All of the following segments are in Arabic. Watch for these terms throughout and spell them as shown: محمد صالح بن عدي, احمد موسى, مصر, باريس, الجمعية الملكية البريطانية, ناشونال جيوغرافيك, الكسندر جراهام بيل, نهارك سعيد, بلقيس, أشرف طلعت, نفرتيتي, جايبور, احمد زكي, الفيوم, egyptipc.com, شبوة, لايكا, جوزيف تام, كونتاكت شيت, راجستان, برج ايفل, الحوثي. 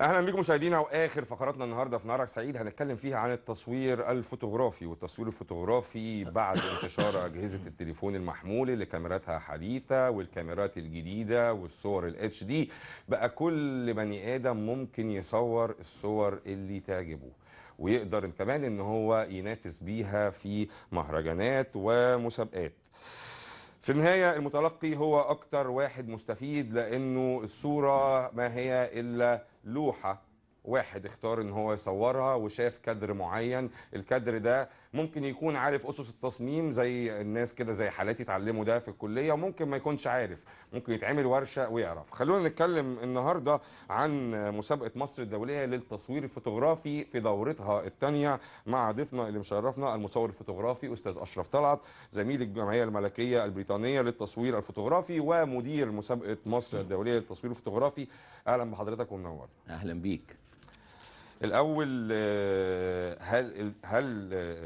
اهلا بيكم مشاهدينا، واخر فقراتنا النهارده في نهارك سعيد هنتكلم فيها عن التصوير الفوتوغرافي. والتصوير الفوتوغرافي بعد انتشار اجهزه التليفون المحمول اللي كاميراتها حديثه والكاميرات الجديده والصور الاتش دي، بقى كل بني ادم ممكن يصور الصور اللي تعجبه، ويقدر كمان ان هو ينافس بيها في مهرجانات ومسابقات. في النهاية المتلقي هو أكتر واحد مستفيد، لأنه الصورة ما هي إلا لوحة واحد اختار إن هو يصورها وشاف كادر معين. الكادر ده ممكن يكون عارف أسس التصميم زي الناس كده، زي حالاتي اتعلموا ده في الكلية، وممكن ما يكونش عارف، ممكن يتعمل ورشة ويعرف. خلونا نتكلم النهاردة عن مسابقة مصر الدولية للتصوير الفوتوغرافي في دورتها الثانية مع ضيفنا اللي مشرفنا المصور الفوتوغرافي أستاذ أشرف طلعت، زميل الجمعية الملكية البريطانية للتصوير الفوتوغرافي ومدير مسابقة مصر الدولية للتصوير الفوتوغرافي. أهلا بحضرتك ومنور. أهلا بيك. الأول، هل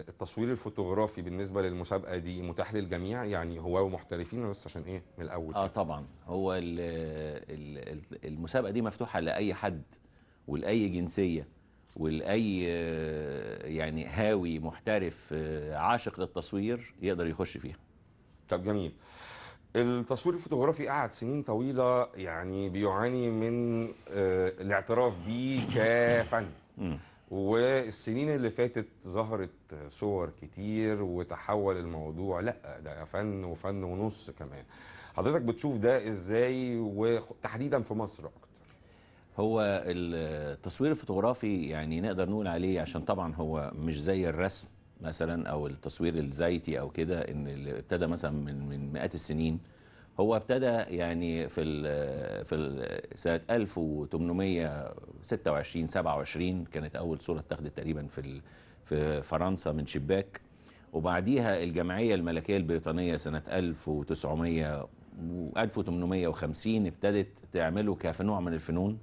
التصوير الفوتوغرافي بالنسبة للمسابقة دي متاح للجميع، يعني هواة ومحترفين بس عشان إيه من الأول؟ طبعًا، هو المسابقة دي مفتوحة لأي حد ولأي جنسية ولأي يعني هاوي محترف عاشق للتصوير يقدر يخش فيها. طب جميل. التصوير الفوتوغرافي قعد سنين طويلة يعني بيعاني من الاعتراف بيه كفن، والسنين اللي فاتت ظهرت صور كتير وتحول الموضوع لا ده فن وفن ونص كمان. حضرتك بتشوف ده ازاي وتحديدا في مصر اكتر؟ هو التصوير الفوتوغرافي يعني نقدر نقول عليه، عشان طبعا هو مش زي الرسم مثلا او التصوير الزيتي او كده، ان اللي ابتدى مثلا من مئات السنين، هو ابتدى يعني في سنه 1826 27 كانت اول صوره اتاخدت تقريبا في فرنسا من شباك، وبعديها الجمعيه الملكيه البريطانيه سنه 1850 ابتدت تعمله كنوع من الفنون.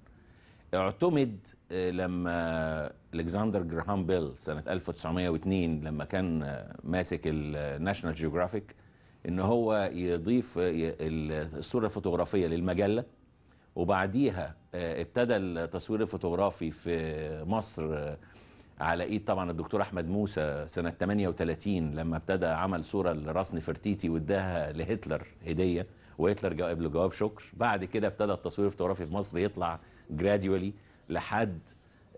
اعتمد لما الكسندر جراهام بيل سنة 1902 لما كان ماسك الناشونال جيوغرافيك ان هو يضيف الصورة الفوتوغرافية للمجلة، وبعديها ابتدى التصوير الفوتوغرافي في مصر على ايد طبعا الدكتور احمد موسى سنة 38 لما ابتدى عمل صورة لراس نفرتيتي واداها لهتلر هدية، وهتلر جاوب له جواب شكر. بعد كده ابتدى التصوير الفوتوغرافي في مصر يطلع جراديولي لحد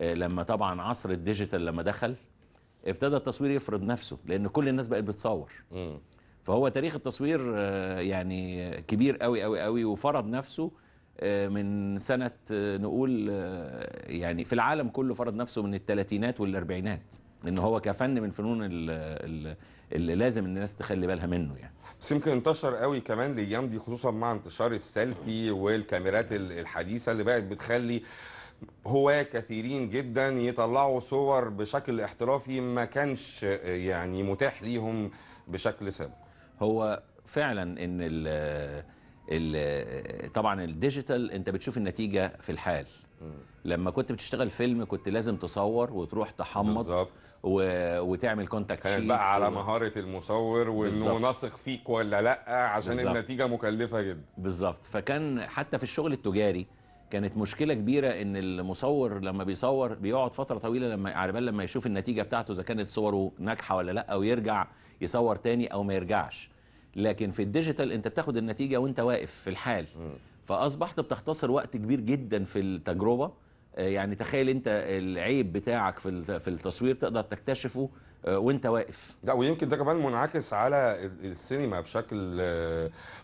لما طبعا عصر الديجيتال لما دخل ابتدى التصوير يفرض نفسه، لان كل الناس بقت بتصور. فهو تاريخ التصوير يعني كبير قوي قوي قوي، وفرض نفسه من سنه نقول يعني في العالم كله فرض نفسه من الثلاثينات والاربعينات، لان هو كفن من فنون اللي لازم الناس تخلي بالها منه يعني. بس يمكن انتشر قوي كمان الايام دي، خصوصا مع انتشار السيلفي والكاميرات الحديثه اللي بقت بتخلي هواة كثيرين جدا يطلعوا صور بشكل احترافي ما كانش يعني متاح ليهم بشكل سابق. هو فعلا ان طبعا الديجيتال انت بتشوف النتيجه في الحال. لما كنت بتشتغل فيلم كنت لازم تصور وتروح تحمض وتعمل كونتاكت شيت بقى على مهاره المصور، وانه نثق فيك ولا لا، عشان بالزبط. النتيجه مكلفه جدا. بالظبط. فكان حتى في الشغل التجاري كانت مشكله كبيره ان المصور لما بيصور بيقعد فتره طويله لما على بال لما يشوف النتيجه بتاعته اذا كانت صوره ناجحه ولا لا، او يرجع يصور تاني او ما يرجعش. لكن في الديجيتال انت بتاخد النتيجه وانت واقف في الحال. فاصبحت بتختصر وقت كبير جدا في التجربه. يعني تخيل انت العيب بتاعك في التصوير تقدر تكتشفه وانت واقف. لا، ويمكن ده كمان منعكس على السينما بشكل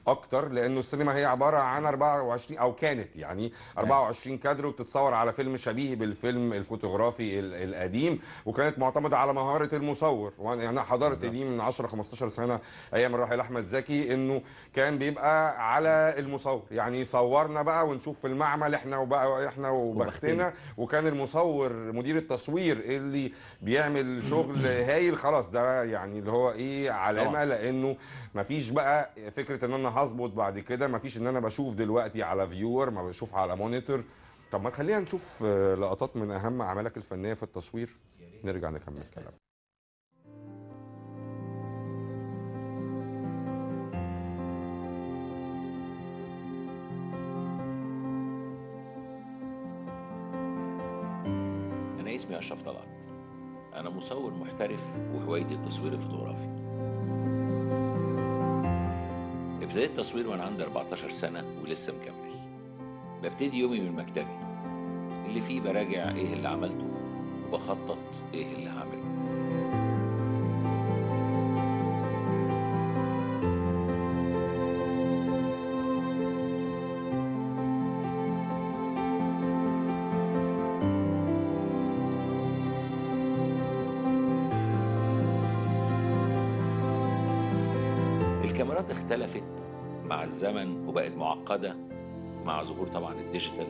اكتر، لانه السينما هي عباره عن 24 او كانت يعني 24 كادر، وبتتصور على فيلم شبيه بالفيلم الفوتوغرافي القديم، وكانت معتمده على مهاره المصور. وانا يعني حضرت دي من 10 15 سنه ايام الراحل احمد زكي، انه كان بيبقى على المصور، يعني صورنا بقى ونشوف في المعمل احنا وبختنا، وكان المصور مدير التصوير اللي بيعمل شغل هايل. خلاص ده يعني اللي هو ايه علامه طبعا. لانه مفيش بقى فكره ان انا هظبط بعد كده، مفيش ان انا بشوف دلوقتي على فيور ما بشوف على مونيتور. طب ما تخلينا نشوف لقطات من اهم اعمالك الفنيه في التصوير، نرجع نكمل كلام. أنا اسمي أشرف طلعت، أنا مصور محترف وهوايتي التصوير الفوتوغرافي. ابتديت التصوير وأنا عندي 14 سنة ولسه مكمل. ببتدي يومي من مكتبي اللي فيه براجع إيه اللي عملته وبخطط إيه اللي هعمله. الكاميرات اختلفت مع الزمن وبقت معقدة مع ظهور طبعا الديجيتال،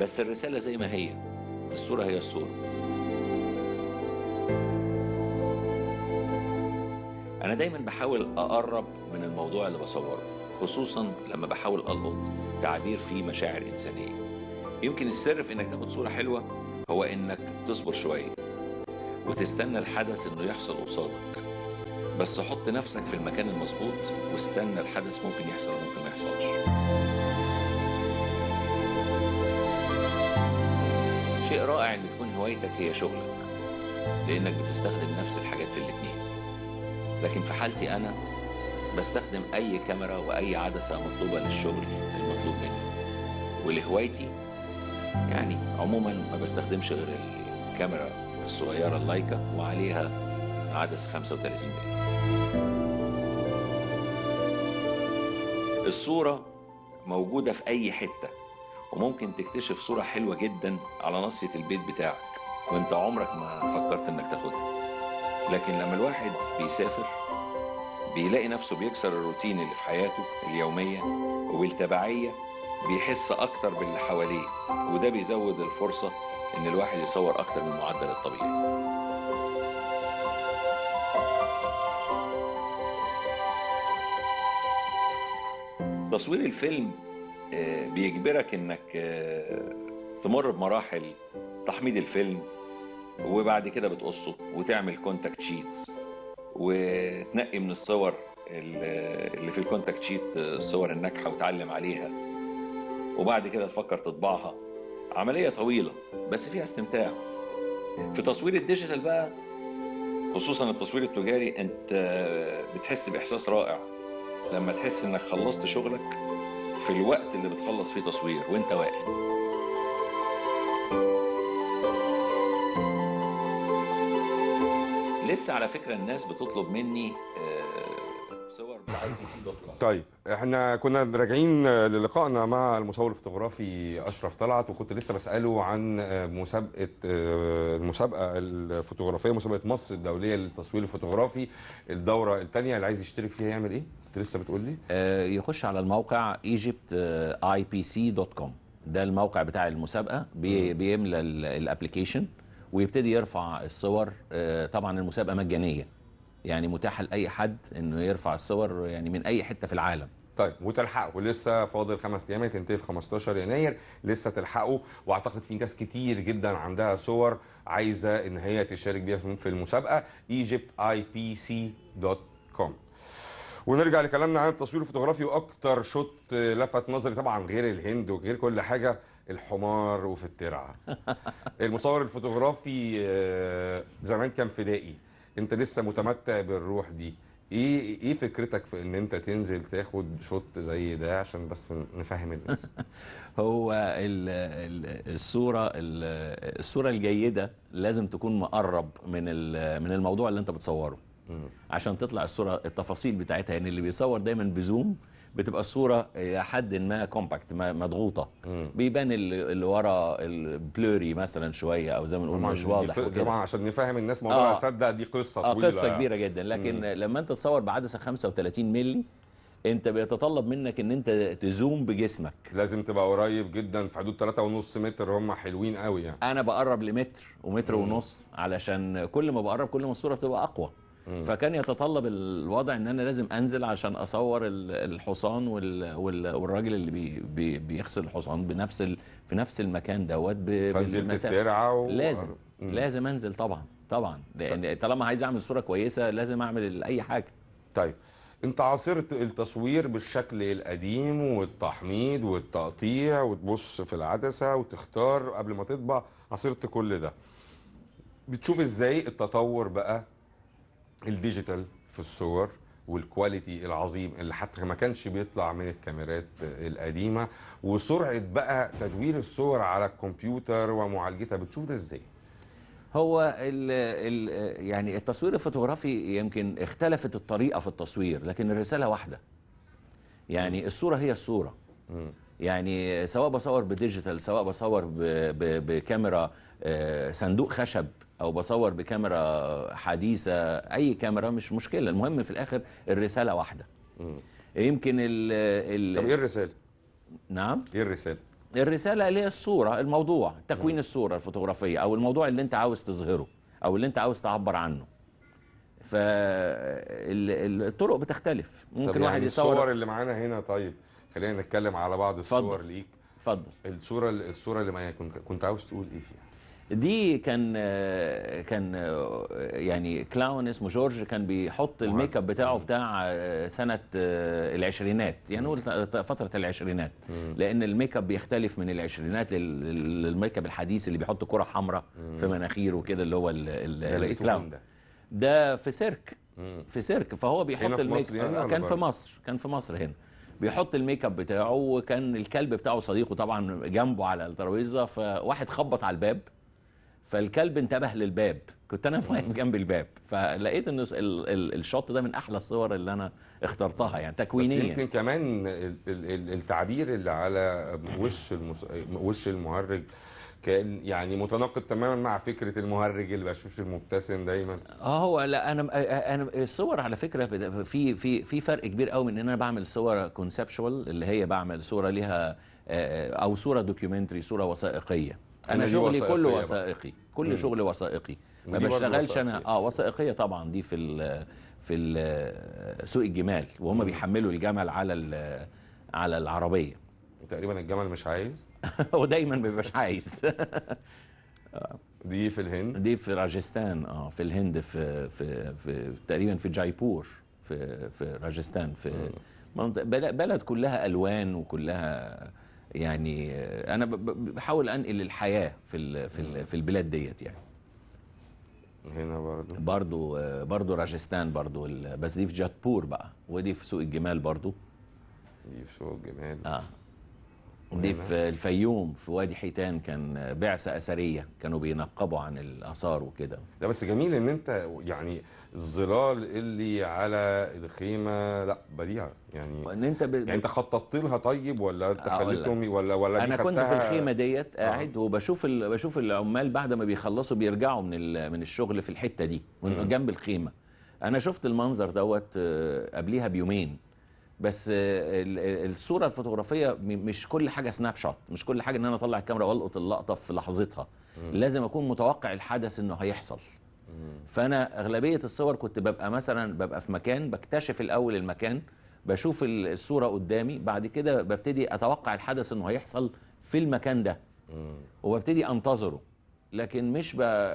بس الرسالة زي ما هي، الصورة هي الصورة. أنا دايما بحاول أقرب من الموضوع اللي بصوره، خصوصا لما بحاول ألقط تعبير فيه مشاعر إنسانية. يمكن السر في إنك تاخد صورة حلوة هو إنك تصبر شوية وتستنى الحدث إنه يحصل قصادك، بس حط نفسك في المكان المظبوط واستنى الحدث، ممكن يحصل وممكن ما يحصلش. شيء رائع ان تكون هوايتك هي شغلك، لانك بتستخدم نفس الحاجات في الاثنين. لكن في حالتي انا بستخدم اي كاميرا واي عدسة مطلوبة للشغل المطلوب مني، ولهوايتي يعني عموما ما بستخدمش غير الكاميرا الصغيرة اللايكا وعليها عدسة 35 دقيقة. الصورة موجودة في أي حتة، وممكن تكتشف صورة حلوة جدا على ناصية البيت بتاعك وأنت عمرك ما فكرت إنك تاخدها. لكن لما الواحد بيسافر بيلاقي نفسه بيكسر الروتين اللي في حياته اليومية والتبعية، بيحس أكتر باللي حواليه، وده بيزود الفرصة إن الواحد يصور أكتر من المعدل الطبيعي. تصوير الفيلم بيجبرك انك تمر بمراحل تحميض الفيلم، وبعد كده بتقصه وتعمل كونتاكت شيتس وتنقي من الصور اللي في الكونتاكت شيت الصور الناجحه وتعلم عليها، وبعد كده تفكر تطبعها. عمليه طويله بس فيها استمتاع. في تصوير الديجيتال بقى، خصوصا التصوير التجاري، انت بتحس باحساس رائع لما تحس انك خلصت شغلك في الوقت اللي بتخلص فيه تصوير وانت واقف. لسه على فكره الناس بتطلب مني صور من egyptipc.com. طيب احنا كنا راجعين للقائنا مع المصور الفوتوغرافي اشرف طلعت، وكنت لسه بساله عن المسابقه الفوتوغرافيه، مسابقه مصر الدوليه للتصوير الفوتوغرافي الدوره الثانيه، اللي عايز يشترك فيها يعمل ايه؟ كنت لسه بتقول لي يخش على الموقع egyptipc.com، ده الموقع بتاع المسابقه، بيملى الابلكيشن ويبتدي يرفع الصور. طبعا المسابقه مجانيه، يعني متاحه لاي حد انه يرفع الصور يعني من اي حته في العالم. طيب وتلحقوا، لسه فاضل 5 ايام، تنتهي في 15 يناير، لسه تلحقوا. واعتقد في ناس كتير جدا عندها صور عايزه ان هي تشارك بيها في المسابقه. egyptipc.com. ونرجع لكلامنا عن التصوير الفوتوغرافي، واكتر شوت لفت نظري طبعا غير الهند وغير كل حاجه، الحمار وفي الترعه. المصور الفوتوغرافي زمان كان فدائي، انت لسه متمتع بالروح دي. ايه فكرتك في ان انت تنزل تاخد شوت زي ده عشان بس نفهم الناس؟ هو الصوره الجيده لازم تكون مقرب من الموضوع اللي انت بتصوره عشان تطلع الصوره التفاصيل بتاعتها. يعني اللي بيصور دايما بزوم بتبقى الصوره الى حد ما كومباكت، مضغوطه، بيبان اللي ورا البلوري مثلا شويه، او زي ما نقول مش واضح طبعا عشان نفهم الناس موضوع. اصدق دي قصه طويله، قصه كبيره جدا. لكن لما انت تصور بعدسه 35 مللي، انت بيتطلب منك ان انت تزوم بجسمك، لازم تبقى قريب جدا، في حدود 3.5 متر. هم حلوين قوي يعني. انا بقرب لمتر ومتر ونص، علشان كل ما بقرب كل ما الصوره بتبقى اقوى. فكان يتطلب الوضع ان انا لازم انزل عشان اصور الحصان والراجل اللي بيغسل الحصان في نفس المكان دوت. فنزلت الترعه لازم انزل طبعا لان طالما عايز اعمل صوره كويسه لازم اعمل اي حاجه. طيب انت عاصرت التصوير بالشكل القديم والتحميض والتقطيع وتبص في العدسه وتختار قبل ما تطبع، عاصرت كل ده. بتشوف ازاي التطور بقى الديجيتال في الصور والكواليتي العظيم اللي حتى ما كانش بيطلع من الكاميرات القديمه، وسرعه بقى تدوير الصور على الكمبيوتر ومعالجتها، بتشوف ده ازاي؟ هو يعني التصوير الفوتوغرافي يمكن اختلفت الطريقه في التصوير، لكن الرساله واحده. يعني الصوره هي الصوره. يعني سواء بصور بديجيتال، سواء بصور بكاميرا صندوق خشب، او بصور بكاميرا حديثه، اي كاميرا مش مشكله، المهم في الاخر الرساله واحده. يمكن طب ايه الرساله؟ نعم؟ ايه الرساله؟ الرساله اللي هي الصوره، الموضوع، تكوين الصوره الفوتوغرافيه، او الموضوع اللي انت عاوز تظهره، او اللي انت عاوز تعبر عنه. فالطرق بتختلف، ممكن يعني واحد يصور. الصور اللي معانا هنا، طيب خلينا نتكلم على بعض الصور. فضل. ليك اتفضل. الصوره اللي معايا كنت عاوز تقول ايه فيها؟ دي كان يعني كلاون اسمه جورج، كان بيحط الميك اب بتاعه بتاع سنه العشرينات، يعني نقول فتره العشرينات، لان الميك اب بيختلف من العشرينات للميك اب الحديث اللي بيحط كره حمراء في مناخيره وكده، اللي هو الكلاون ده في سيرك. فهو بيحط الميك اب. كان في مصر، هنا بيحط الميك اب بتاعه، وكان الكلب بتاعه صديقه طبعا جنبه على الترابيزه، فواحد خبط على الباب، فالكلب انتبه للباب، كنت انا واقف جنب الباب، فلقيت ان الشوت ده من احلى الصور اللي انا اخترتها، يعني تكوينيا. بس يمكن كمان التعبير اللي على وش المهرج كان يعني متناقض تماما مع فكره المهرج اللي بشوفش المبتسم دايما. هو لا، انا الصور على فكره في فرق كبير قوي، من ان انا بعمل صور كونسبشوال، اللي هي بعمل صوره ليها، او صوره دوكيومنتري، صوره وثائقيه. انا شغلي كله وثائقي، كل شغلي وثائقي، ما بشتغلش انا وثائقيه طبعا. دي في سوق الجمال، وهم بيحملوا الجمل على العربيه. تقريبا الجمل مش عايز هو دايما مش عايز دي في الهند، دي في راجستان، في الهند، في في, في تقريبا في جايبور، في راجستان، في منطقه، بلد كلها الوان، وكلها يعني انا بحاول انقل الحياه في البلاد ديت. يعني هنا برضو راجستان، بس دي في جايبور بقى، ودي في سوق الجمال برضو، دي في سوق الجمال. دي في الفيوم، في وادي حيتان، كان بعثة أثرية كانوا بينقبوا عن الآثار وكده. لا بس جميل إن أنت يعني الظلال اللي على الخيمة، لا بديعة يعني. وإن أنت يعني أنت خططت لها طيب، ولا أنت خليتهم ولا دي أنا كنت في الخيمة ديت قاعد، وبشوف بشوف العمال بعد ما بيخلصوا بيرجعوا من الشغل في الحتة دي جنب الخيمة. أنا شفت المنظر دوت قبليها بيومين. بس الصوره الفوتوغرافيه مش كل حاجه سناب شوت، مش كل حاجه ان انا اطلع الكاميرا والقط اللقطه في لحظتها. لازم اكون متوقع الحدث انه هيحصل. فانا اغلبيه الصور كنت ببقى مثلا في مكان، بكتشف الاول المكان، بشوف الصوره قدامي، بعد كده ببتدي اتوقع الحدث انه هيحصل في المكان ده، وببتدي انتظره. لكن مش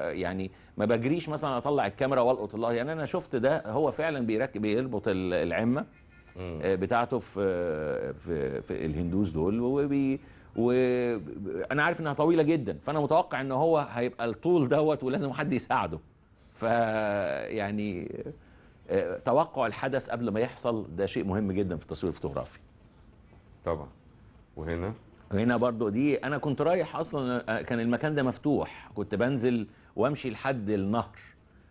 يعني ما بجريش مثلا اطلع الكاميرا والقط اللقطه. يعني انا شفت ده، هو فعلا بيربط العمه بتاعته في الهندوس دول، وانا عارف انها طويله جدا، فانا متوقع ان هو هيبقى الطول دوت، ولازم حد يساعده. فيعني توقع الحدث قبل ما يحصل ده شيء مهم جدا في التصوير الفوتوغرافي طبعا. وهنا برضو دي انا كنت رايح اصلا، كان المكان ده مفتوح، كنت بنزل وامشي لحد النهر،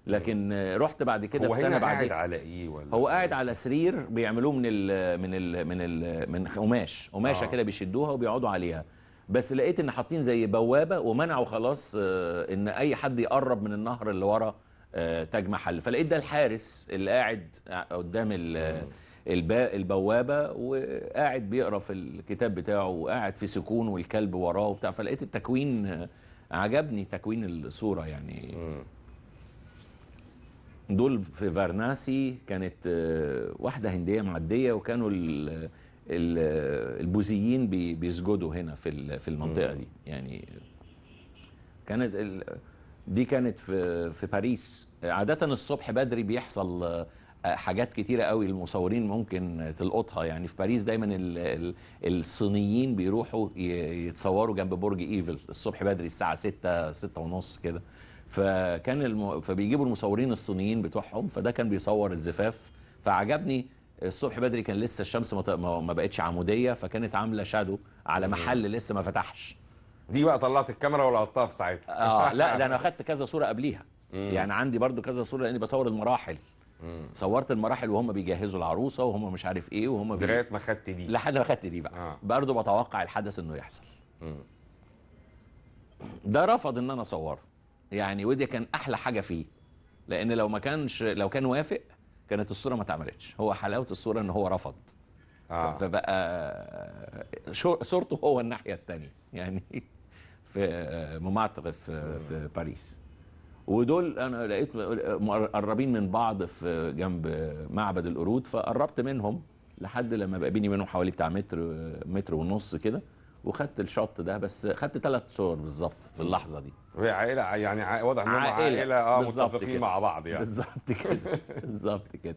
لكن رحت بعد كده في سنه بعدين. هو قاعد على ايه؟ ولا هو قاعد على سرير بيعملوه من ال من ال من ال من قماش، قماشه كده بيشدوها وبيقعدوا عليها. بس لقيت ان حاطين زي بوابه، ومنعوا خلاص ان اي حد يقرب من النهر اللي ورا تاج محل. فلقيت ده الحارس اللي قاعد قدام البوابه، وقاعد بيقرا في الكتاب بتاعه، وقاعد في سكون، والكلب وراه وبتاع. فلقيت التكوين عجبني، تكوين الصوره يعني. دول في فارناسي، كانت واحدة هندية معدية، وكانوا البوذيين بيسجدوا هنا في المنطقة دي. يعني كانت دي كانت في باريس. عادة الصبح بدري بيحصل حاجات كتيرة قوي المصورين ممكن تلقطها. يعني في باريس دايما الصينيين بيروحوا يتصوروا جنب برج ايفل الصبح بدري الساعة 6 ونص كده، فبيجيبوا المصورين الصينيين بتوعهم، فده كان بيصور الزفاف، فعجبني الصبح بدري كان لسه الشمس ما بقتش عمودية، فكانت عاملة شادو على محل لسه ما فتحش. دي بقى طلعت الكاميرا ولا قطعت في ساعتها؟ لا ده انا اخدت كذا صورة قبليها. يعني عندي برضو كذا صورة لاني بصور المراحل. صورت المراحل وهم بيجهزوا العروسه وهم مش عارف ايه وهم لغايه ما خدت دي، لحد ما خدت دي بقى برضه بتوقع الحدث انه يحصل. ده رفض ان انا اصوره يعني، ودي كان احلى حاجه فيه، لان لو كان وافق كانت الصوره ما اتعملتش. هو حلاوه الصوره ان هو رفض، فبقى صورته هو الناحيه الثانيه يعني في ممعتق في باريس. ودول انا لقيت مقربين من بعض في جنب معبد القرود، فقربت منهم لحد لما بقى بيني منهم حوالي بتاع متر ونص كده، وخدت الشوت ده. بس خدت 3 صور بالظبط في اللحظه دي. وهي عائله يعني واضح انهم عائله متفقين مع بعض يعني. بالظبط كده بالظبط كده.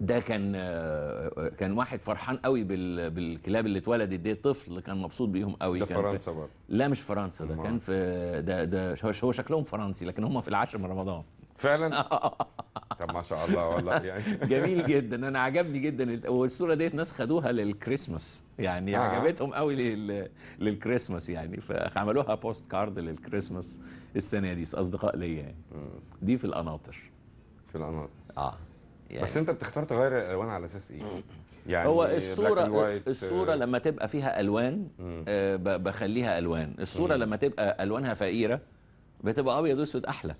ده كان واحد فرحان قوي بالكلاب اللي اتولدت دي، طفل كان مبسوط بيهم قوي. ده فرنسا برضه؟ لا مش فرنسا، ده كان في ده هو شكلهم فرنسي لكن هم في العاشر من رمضان فعلا. طب ما شاء الله والله يعني جميل جدا، انا عجبني جدا. والصوره ديت ناس خدوها للكريسماس يعني، عجبتهم قوي للكريسماس يعني، فعملوها بوست كارد للكريسماس السنه دي اصدقاء ليا يعني. دي في القناطر. في القناطر يعني. بس انت بتختار تغير الالوان على اساس ايه؟ يعني هو الصوره لما تبقى فيها الوان بخليها الوان، الصوره لما تبقى الوانها فقيره بتبقى ابيض واسود احلى.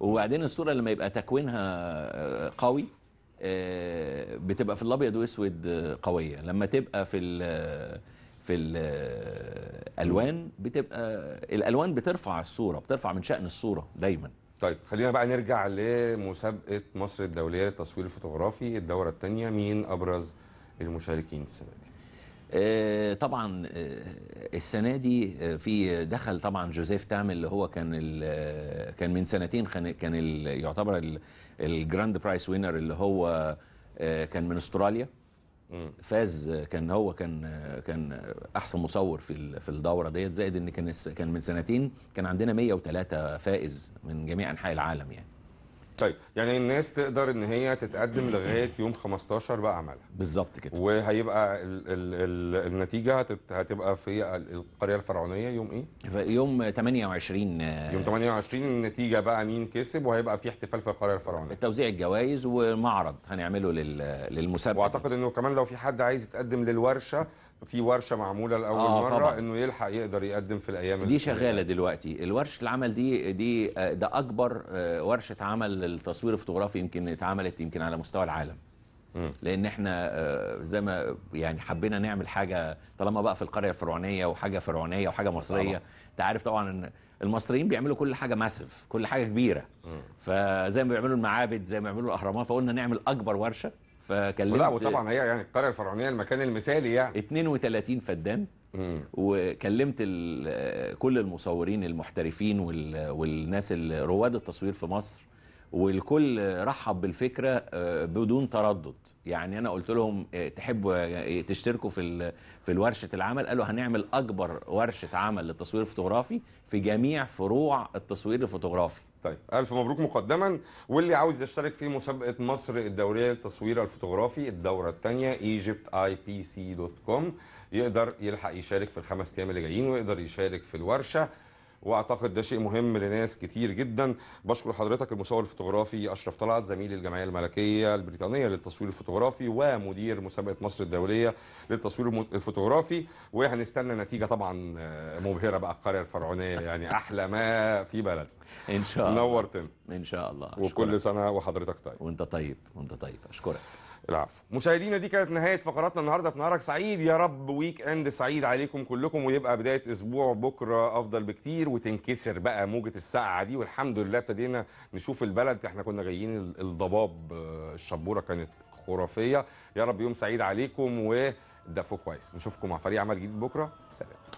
وبعدين الصوره لما يبقى تكوينها قوي بتبقى في الابيض واسود قويه، لما تبقى في الالوان بتبقى الالوان بترفع الصوره، بترفع من شأن الصوره دايما. طيب خلينا بقى نرجع لمسابقة مصر الدولية للتصوير الفوتوغرافي الدورة الثانية. مين أبرز المشاركين السنة دي؟ طبعا السنة دي دخل طبعا جوزيف تام اللي هو كان من سنتين، كان يعتبر الجراند برايس وينر، اللي هو كان من استراليا. فاز، كان احسن مصور في الدوره ديت، زائد ان كان من سنتين كان عندنا 103 فائز من جميع انحاء العالم يعني. طيب يعني الناس تقدر ان هي تتقدم لغايه يوم 15 بقى عملها بالظبط كده، وهيبقى النتيجه هتبقى في القريه الفرعونيه يوم ايه؟ يوم 28. يوم 28 النتيجه بقى مين كسب، وهيبقى في احتفال في القريه الفرعونيه، توزيع الجوائز ومعرض هنعمله للمسابقه. واعتقد انه كمان لو في حد عايز يتقدم للورشه، في ورشه معموله لاول مره طبعا، انه يلحق يقدر يقدم في الايام دي شغاله دلوقتي الورشه العمل دي ده اكبر ورشه عمل للتصوير الفوتوغرافي يمكن اتعملت يمكن على مستوى العالم. لان احنا زي ما يعني حبينا نعمل حاجه طالما بقى في القريه الفرعونيه، وحاجه فرعونيه وحاجه مصريه. انت عارف طبعا ان المصريين بيعملوا كل حاجه ماسف، كل حاجه كبيره، فزي ما بيعملوا المعابد زي ما بيعملوا الاهرامات، فقلنا نعمل اكبر ورشه. فكلمت وطبعا هي يعني القريه الفرعونيه المكان المثالي يعني. 32 فدان، وكلمت كل المصورين المحترفين والناس رواد التصوير في مصر، والكل رحب بالفكره بدون تردد. يعني انا قلت لهم تحبوا تشتركوا في ورشه العمل؟ قالوا هنعمل اكبر ورشه عمل للتصوير الفوتوغرافي في جميع فروع التصوير الفوتوغرافي. طيب الف مبروك مقدما. واللي عاوز يشترك في مسابقه مصر الدوليه للتصوير الفوتوغرافي الدوره الثانيه egyptipc.com يقدر يلحق يشارك في ال5 ايام اللي جايين، ويقدر يشارك في الورشه، واعتقد ده شيء مهم لناس كتير جدا. بشكر حضرتك المصور الفوتوغرافي اشرف طلعت، زميل الجمعيه الملكيه البريطانيه للتصوير الفوتوغرافي ومدير مسابقه مصر الدوليه للتصوير الفوتوغرافي، وهنستنى نتيجه طبعا مبهره بقى القريه الفرعونيه يعني احلى ما في بلد ان شاء الله. نورتنا ان شاء الله. وكل سنه وحضرتك طيب. وانت طيب اشكرك. العفو. مشاهدينا دي كانت نهاية فقراتنا النهاردة في نهارك سعيد. يا رب ويك اند سعيد عليكم كلكم، ويبقى بداية اسبوع بكرة افضل بكتير، وتنكسر بقى موجة السقعة دي. والحمد لله ابتدينا نشوف البلد، احنا كنا جايين الضباب، الشبورة كانت خرافية. يا رب يوم سعيد عليكم ودفوا كويس. نشوفكم مع فريق عمل جديد بكرة. سلام.